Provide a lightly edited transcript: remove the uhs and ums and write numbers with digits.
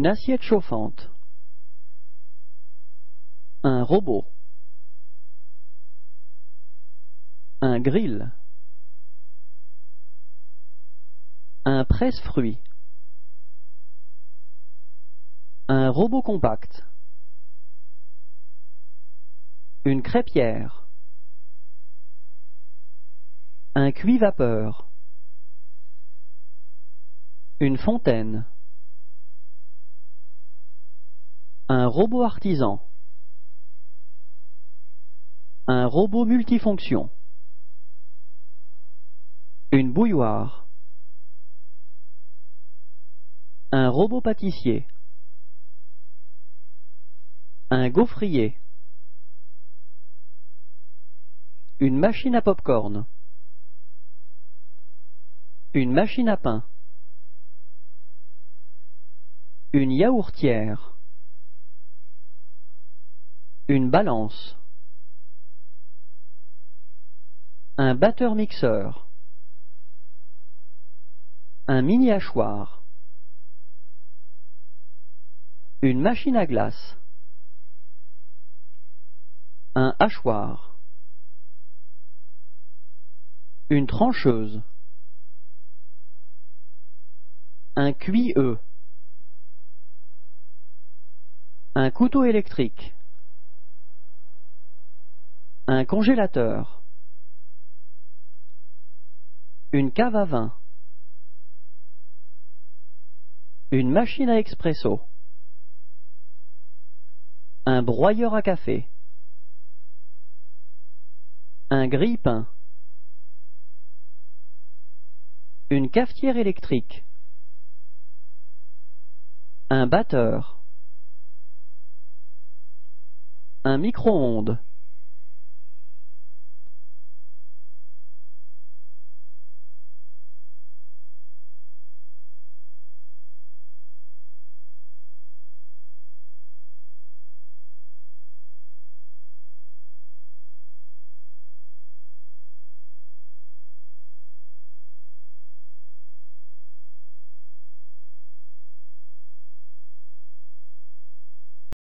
Une assiette chauffante. Un robot. Un grill. Un presse-fruits. Un robot compact. Une crêpière. Un cuit-vapeur. Une fontaine. Un robot artisan. Un robot multifonction. Une bouilloire. Un robot pâtissier. Un gaufrier. Une machine à pop-corn. Une machine à pain. Une yaourtière. Une balance. Un batteur-mixeur. Un mini-hachoir. Une machine à glace. Un hachoir. Une trancheuse. Un cuit-œuf. Un couteau électrique. Un congélateur. Une cave à vin. Une machine à expresso. Un broyeur à café. Un grille-pain. Une cafetière électrique. Un batteur. Un micro-ondes.